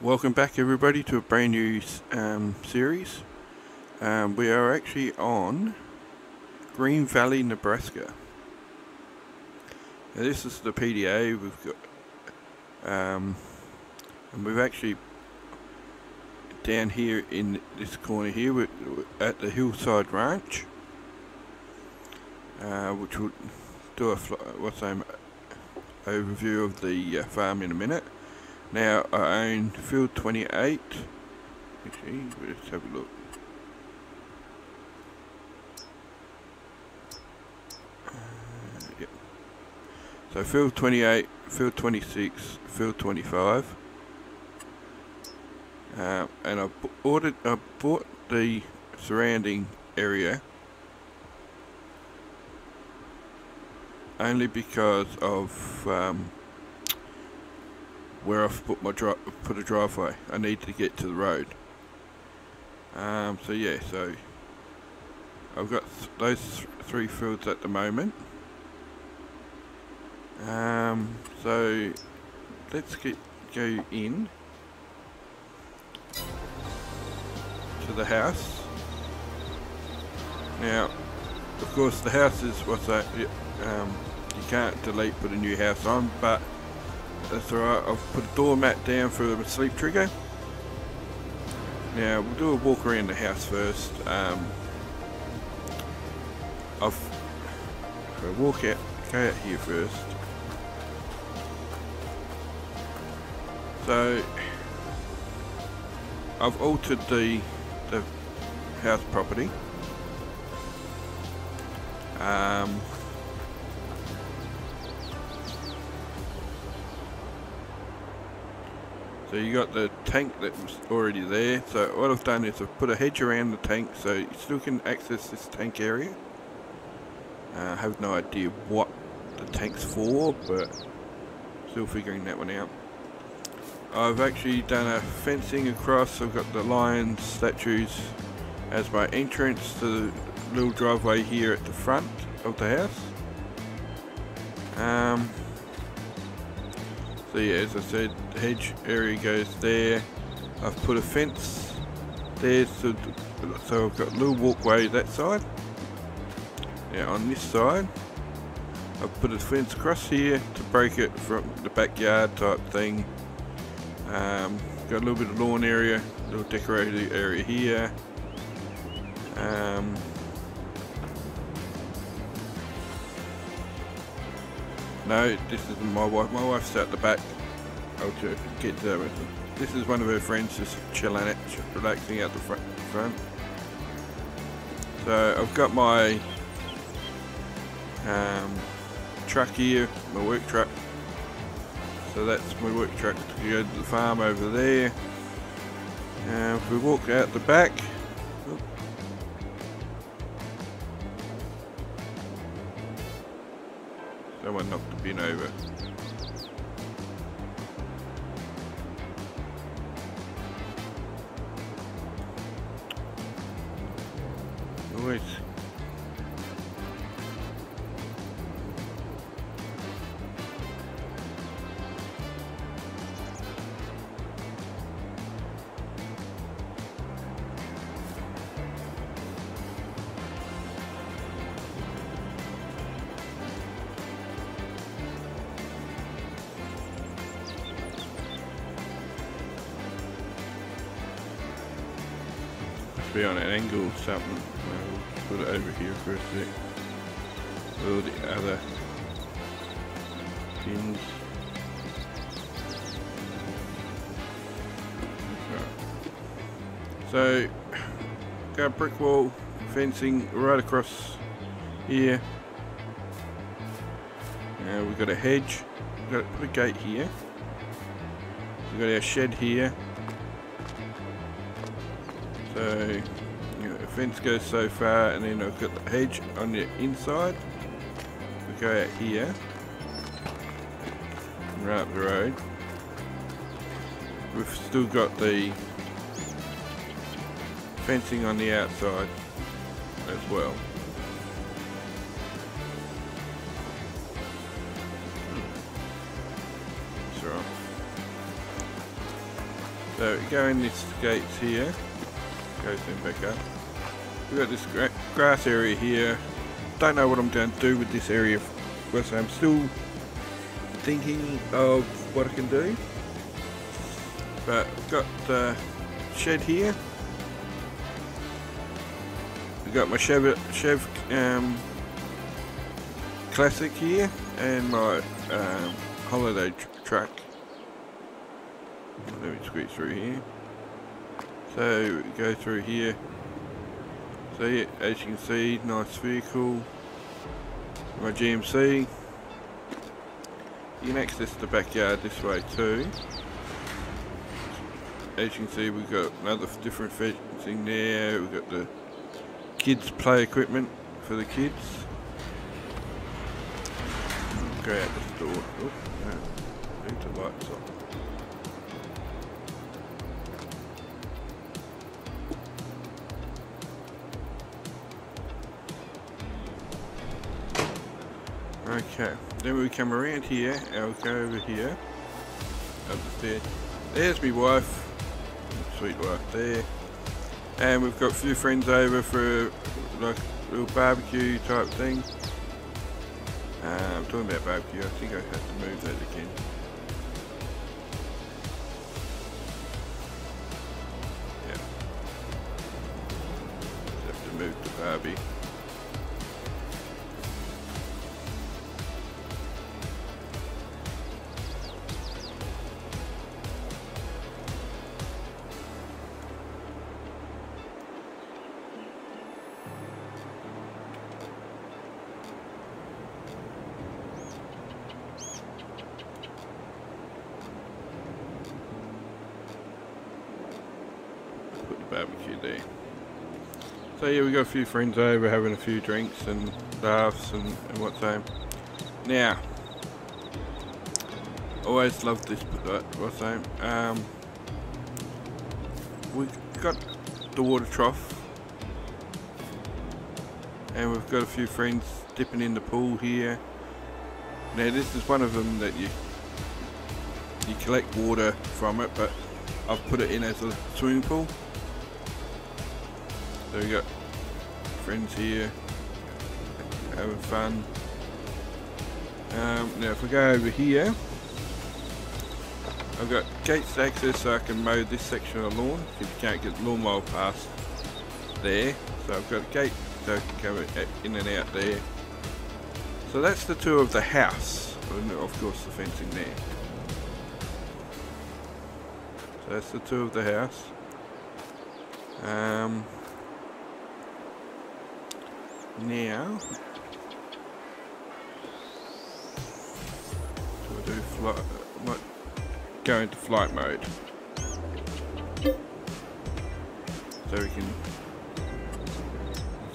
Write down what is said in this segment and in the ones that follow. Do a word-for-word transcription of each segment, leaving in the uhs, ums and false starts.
Welcome back everybody to a brand new um, series. Um, we are actually on Green Valley, Nebraska. Now this is the P D A we've got, um, and we've actually down here in this corner here we're at the Hillside Ranch, uh, which we'll do a what's name overview of the uh, farm in a minute. Now I own Field twenty-eight. Actually, let's have a look. Uh, yep. So Field twenty-eight, Field twenty-six, Field twenty-five, uh, and I ordered, I bought the surrounding area only because of. Um, where I've put my dri put a driveway. I need to get to the road. Um, so yeah, so I've got th those th three fields at the moment. Um, so let's get go in to the house. Now, of course, the house is what's that? Um, you can't delete put a new house on, but that's alright, I've put a door mat down for the sleep trigger. Now we'll do a walk around the house first. Um, I've I'll walk out, go out here first. So I've altered the the house property. Um, So you got the tank that was already there. So what I've done is I've put a hedge around the tank so you still can access this tank area. Uh, I have no idea what the tank's for, but still figuring that one out. I've actually done a fencing across. I've got the lion statues as my entrance to the little driveway here at the front of the house. Um, So yeah, as I said, the hedge area goes there. I've put a fence there, so, so I've got a little walkway that side. Now on this side, I've put a fence across here to break it from the backyard type thing. Um, got a little bit of lawn area, a little decorated area here. Um, No, this is my wife. My wife's out the back. I'll get to that with her. This is one of her friends just chilling out, relaxing out the front, front. So I've got my um, truck here, my work truck. So that's my work truck to go to the farm over there. Uh, if we walk out the back. Someone knocked the bin over. Always. Be on an angle or something. We'll put it over here for a sec. All the other pins. Right. So, got a brick wall fencing right across here. Now we've got a hedge. We've got to put a gate here. We've got our shed here. So, you know, the fence goes so far, and then I've got the hedge on the inside. We go out here. right up the road. We've still got the fencing on the outside as well. That's right. So we go in this gates here, goes in back up. We've got this gra grass area here. Don't know what I'm going to do with this area. Well, I'm still thinking of what I can do. But I've got the shed here. I've got my Chev, Chev um, Classic here and my um, holiday tr truck. Let me squeeze through here. So go through here. So yeah, as you can see, nice vehicle. My G M C. You can access the backyard this way too. As you can see, we've got another different fencing there. We've got the kids' play equipment for the kids. Go out this door. Oh, no. Leave the lights on. Okay, then we come around here, I'll go over here, up the stairs. There's my wife, sweet wife there, and we've got a few friends over for like a little barbecue type thing. Uh, I'm talking about barbecue, I think I have to move that again. Yeah, just have to move the barbie. Barbecue there. So yeah, we got a few friends over having a few drinks and laughs and, and what's that. Now, always loved this, what's that. Um, we've got the water trough and we've got a few friends dipping in the pool here. Now this is one of them that you you collect water from it, but I've put it in as a swimming pool. So we got friends here having fun. Um, now if we go over here, I've got gates to access so I can mow this section of the lawn. You can't get the lawnmower past there, so I've got a gate so I can go in and out there. So that's the tour of the house, and of course the fencing there. So that's the tour of the house. Um, Now, so we'll do flight, might go into flight mode, so we can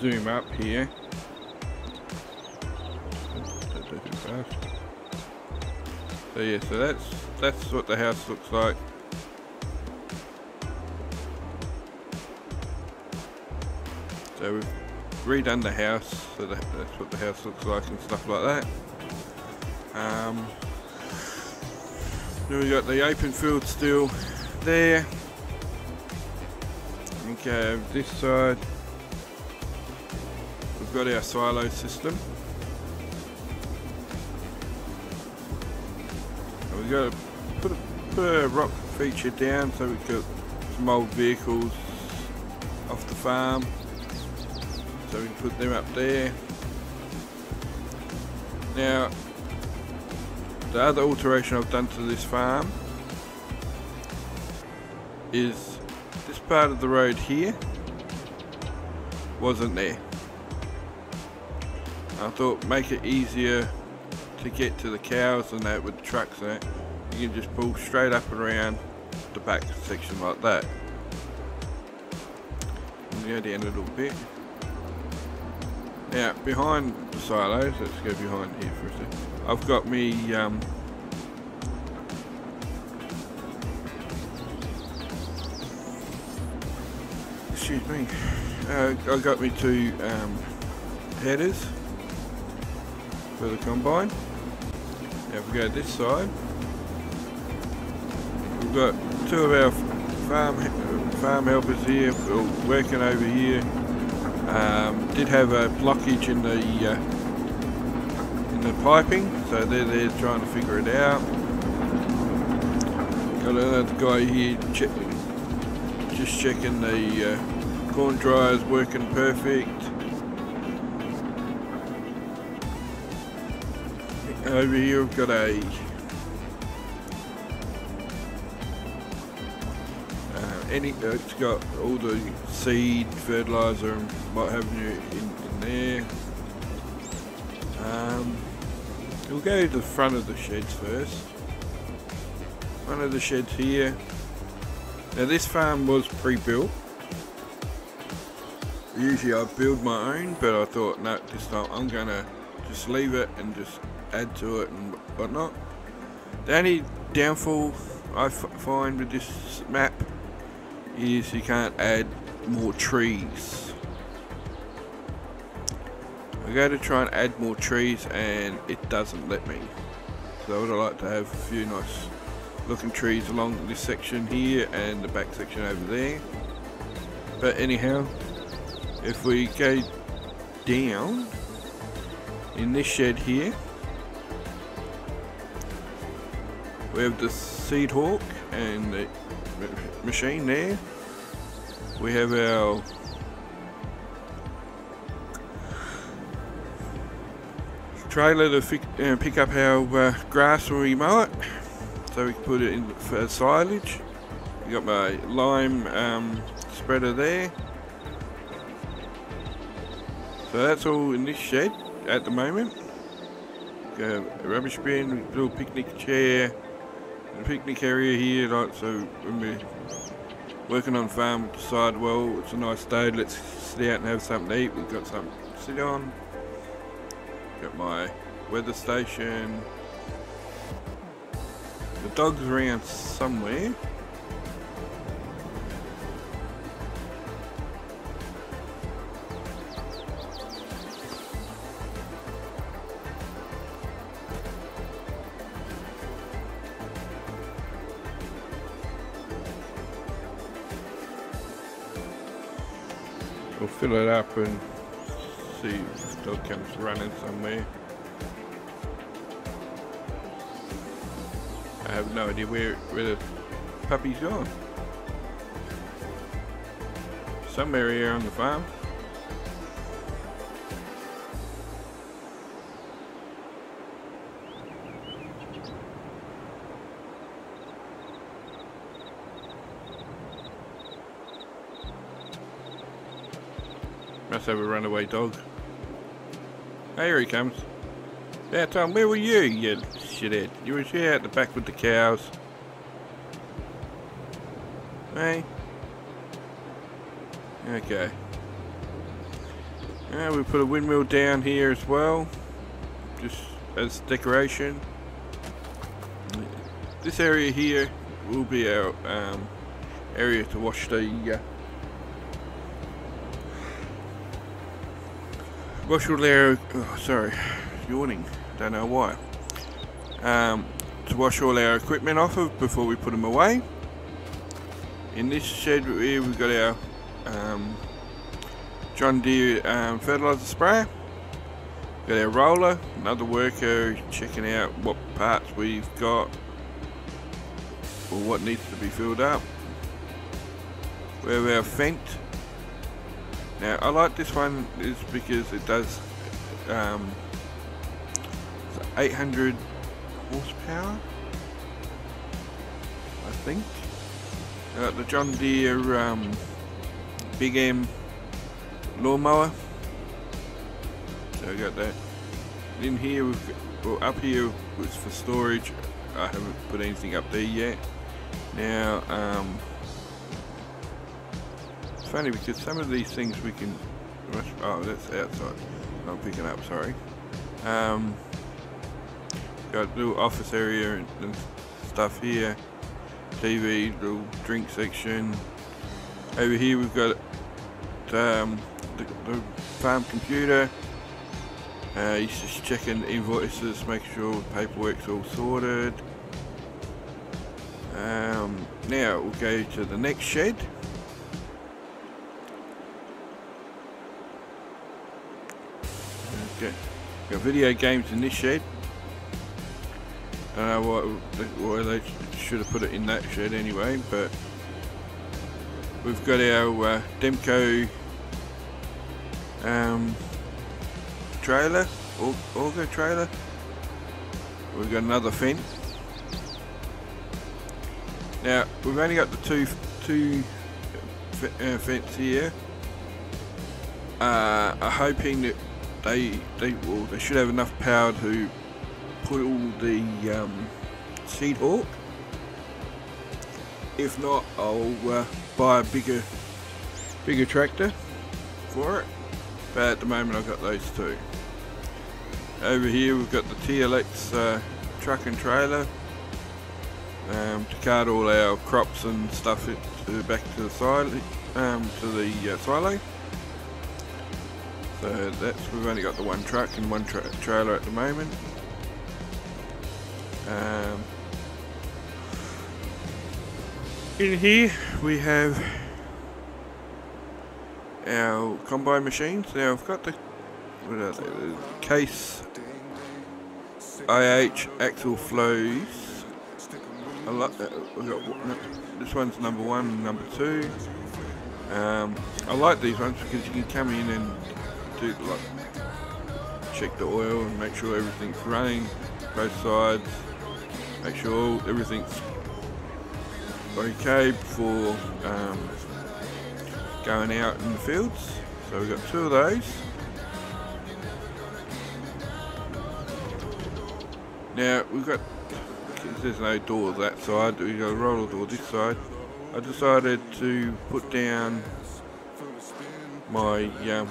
zoom up here. So yeah, so that's that's what the house looks like. So we've redone the house, so that's what the house looks like and stuff like that. Um, then we got the open field still there. Okay, this side we've got our silo system. And we've got to put a, put a rock feature down so we got some old vehicles off the farm. So we can put them up there. Now, the other alteration I've done to this farm is this part of the road here wasn't there. I thought make it easier to get to the cows and that with the trucks and that. You can just pull straight up and around the back section like that. I'm going to go down a little bit. Now behind the silos, let's go behind here for a second. I've got me um, excuse me, uh, I got me two um, headers for the combine. Now if we go this side, we've got two of our farm farm helpers here working over here. Um, did have a blockage in the uh, in the piping, so they're there trying to figure it out. Got another guy here check, just checking the uh, corn dryer's working perfect. Over here we've got a uh, any it's got all the seed, fertiliser and what have you in, in there. Um, we'll go to the front of the sheds first. One of the sheds here. Now this farm was pre-built. Usually I build my own, but I thought no, this time I'm gonna just leave it and just add to it and whatnot. The only downfall I find with this map is you can't add more trees. I go to try and add more trees and it doesn't let me. So I would like to have a few nice looking trees along this section here and the back section over there. But anyhow, if we go down in this shed here, we have the Seedhawk and the machine there. We have our trailer to pick up our uh, grass when we mow it, so we can put it in for silage. We got my lime um, spreader there. So that's all in this shed at the moment. We have a rubbish bin, little picnic chair, the picnic area here, like so when we're working on farm we decide, well, it's a nice day, let's sit out and have something to eat. We've got something to sit on. Got my weather station. The dog's around somewhere. We'll fill it up and see if the dog comes running somewhere. I have no idea where, where the puppy's gone. Somewhere here on the farm. Must have a runaway dog. Oh, here he comes. Now Tom, where were you, you shithead? You was here at the back with the cows. Hey? Okay. Now we put a windmill down here as well, just as decoration. This area here will be our um, area to wash the uh, wash all our, oh, sorry, yawning. Don't know why. Um, to wash all our equipment off of before we put them away. In this shed here we've got our um, John Deere um, fertiliser sprayer. We've got our roller, another worker checking out what parts we've got or what needs to be filled up. We have our fence. Now I like this one is because it does um, eight hundred horsepower, I think. Uh, the John Deere um, Big M lawnmower. So I got that. In here, we've got, well, up here was for storage. I haven't put anything up there yet. Now, um, it's funny because some of these things we can. Oh, that's outside. I'm picking up. Sorry. Um, Got a little office area and, and stuff here. T V, little drink section. Over here we've got um, the, the farm computer. Uh, he's just checking invoices, making sure the paperwork's all sorted. Um, now we'll go to the next shed. Okay, got video games in this shed. I don't know why, why they should have put it in that shed anyway, but we've got our uh, Demco um, trailer, or auger trailer. We've got another fence. Now we've only got the two two uh, fence here. Uh, I'm hoping that they they well they should have enough power to put all the um, Seedhawk. If not, I'll uh, buy a bigger bigger tractor for it. But at the moment, I've got those two. Over here, we've got the T L X uh, truck and trailer. Um, to cart all our crops and stuff it to back to the silo, um, to the uh, silo. So that's we've only got the one truck and one tra trailer at the moment. Um, in here we have our combine machines. Now I've got the what are they? The Case I H Axial Flows. I like that. We've got, this one's number one and number two. Um, I like these ones because you can come in and do like check the oil and make sure everything's running, both sides, make sure everything's okay before um, going out in the fields. So we've got two of those. Now we've got there's no door that side, we got a roller door this side. I decided to put down my um,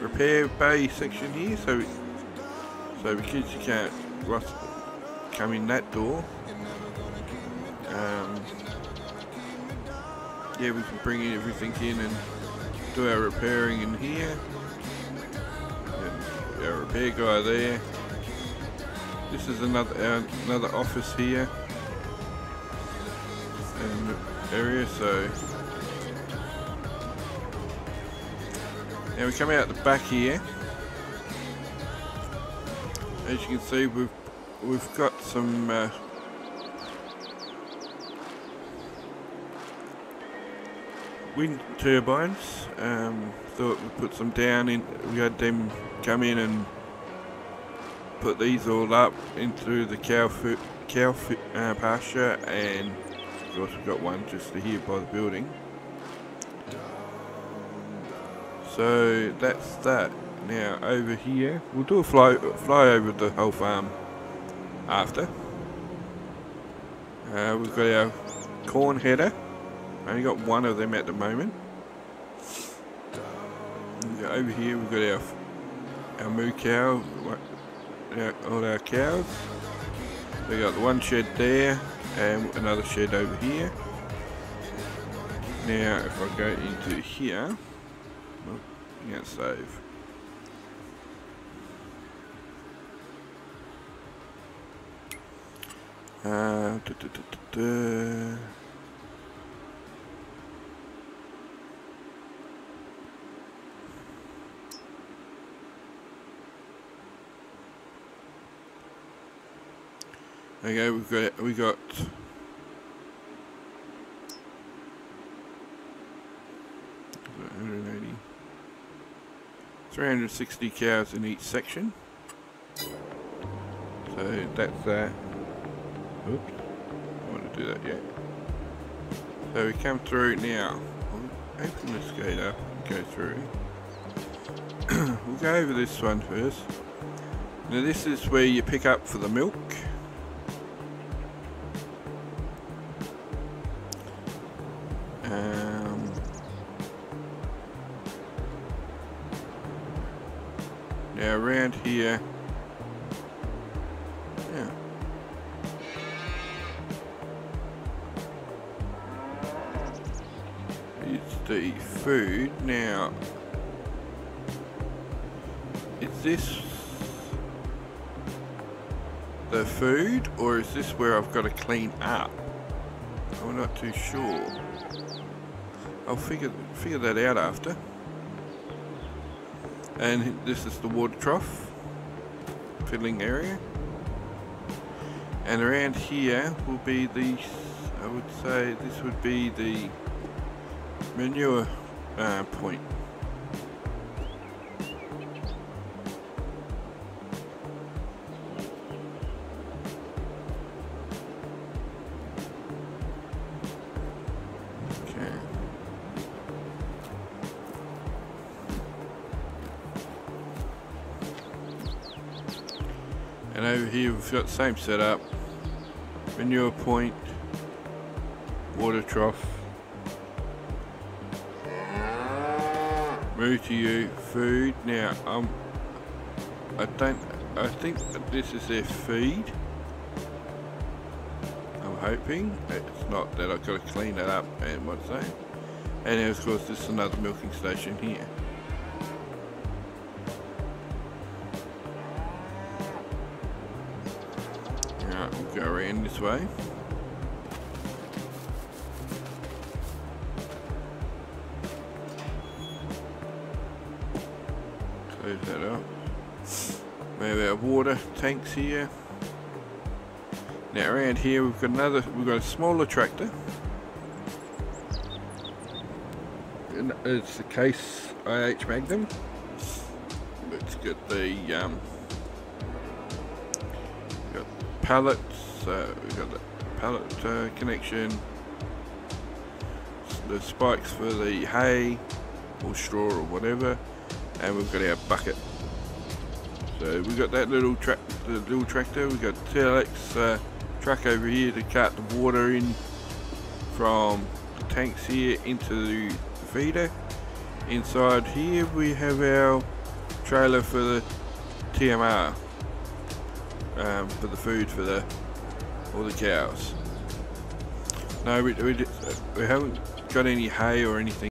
repair bay section here so we, so the kids can't rust, come in that door. Um, yeah, we can bring in everything in and do our repairing in here. Got our repair guy there. This is another uh, another office here and area. So now we come out the back here. As you can see, we've we've got some uh, wind turbines. Um, thought we put some down in. We had them come in and put these all up into the cow foot, cow foot, uh, pasture, and we've also got one just here by the building. So that's that. Now over here, we'll do a fly fly over the whole farm after. Uh, we've got our corn header. Only got one of them at the moment. Over here, we've got our our moo cow. All our cows. We got the one shed there and another shed over here. Now if I go into here, oh, I can't save. Uh, da, da, da, da, da. Okay, we've got we got one hundred eighty, three hundred sixty cows in each section. So that's that. Uh, oops, I want to do that yet. So we come through now. I'll open this gate up and go through. We'll go over this one first. Now this is where you pick up for the milk. Um, now around here, yeah. It's, the food. Now, is this the food or is this where I've got to clean up? I'm not too sure. I'll figure figure that out after. And this is the water trough filling area. And around here will be the, I would say this would be the manure uh, point. And over here we've got the same setup, manure point, water trough, move to you, food. Now um, I don't, I think that this is their feed, I'm hoping. It's not that, I've got to clean that up and what's that. And then of course this is another milking station here. Go around this way. Close that up. We have our water tanks here. Now around here we've got another, we've got a smaller tractor. And it's the Case I H Magnum. It's got the um, got pallet. So we've got the pallet uh, connection, the spikes for the hay or straw or whatever, and we've got our bucket. So we've got that little track, the little tractor. We've got T L X uh, truck over here to cart the water in from the tanks here into the feeder. Inside here we have our trailer for the T M R, um, for the food for the all the cows. No, we, we, we haven't got any hay or anything.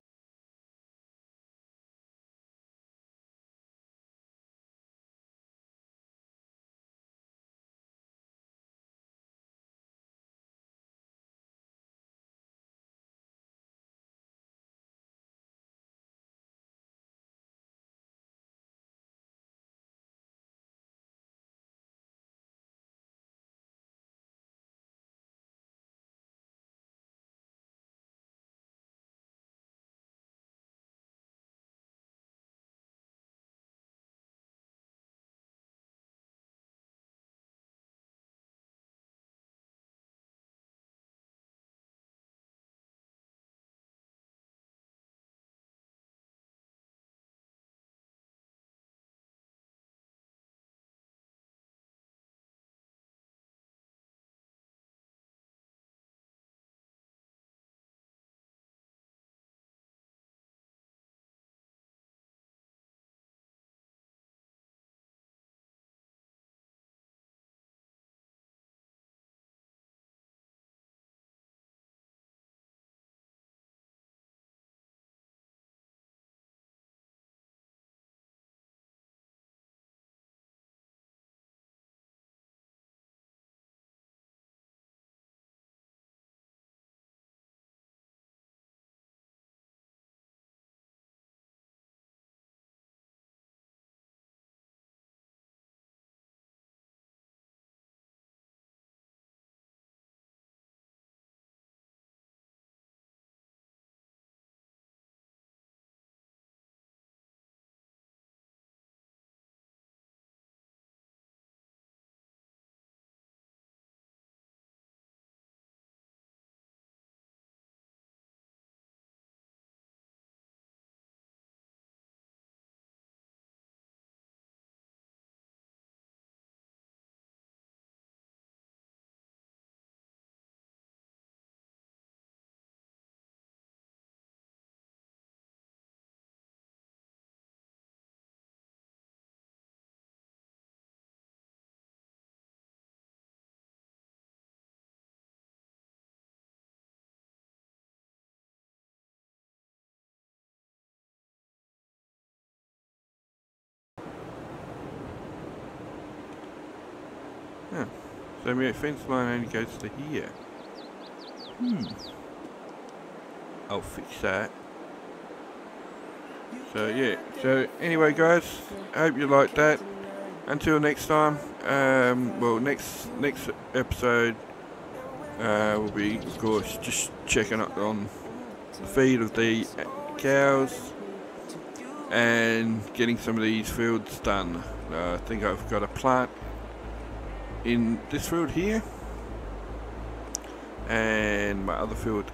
Yeah. So my fence line only goes to here. Hmm. I'll fix that. So yeah. So anyway, guys, I hope you liked that. Until next time. Um, well, next next episode uh, will be, of course, just checking up on the feed of the cows and getting some of these fields done. Uh, I think I've got a plant in this field here, and my other field.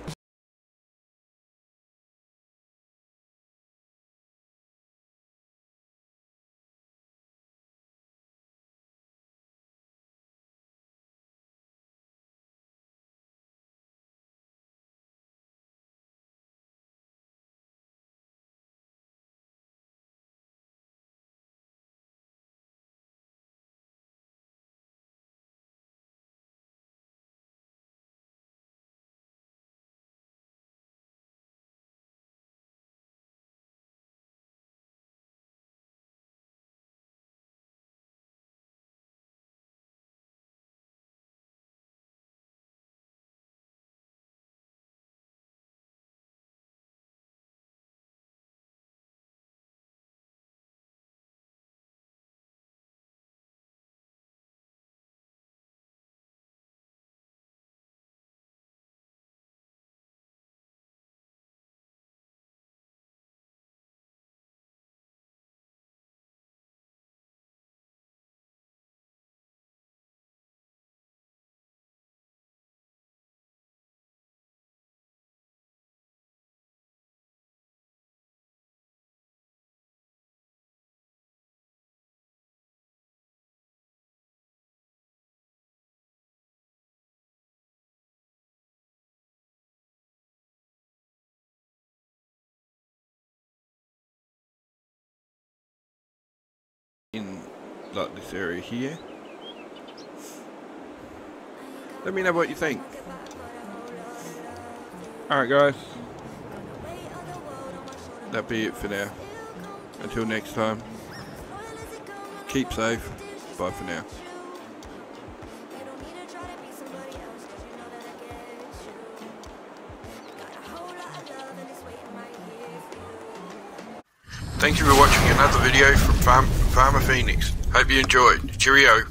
In like this area here. Let me know what you think. Alright guys, that'll be it for now. Until next time, keep safe, bye for now. Thank you for watching another video from Farm Farmer Phoenix. Hope you enjoyed. Cheerio.